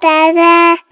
da da.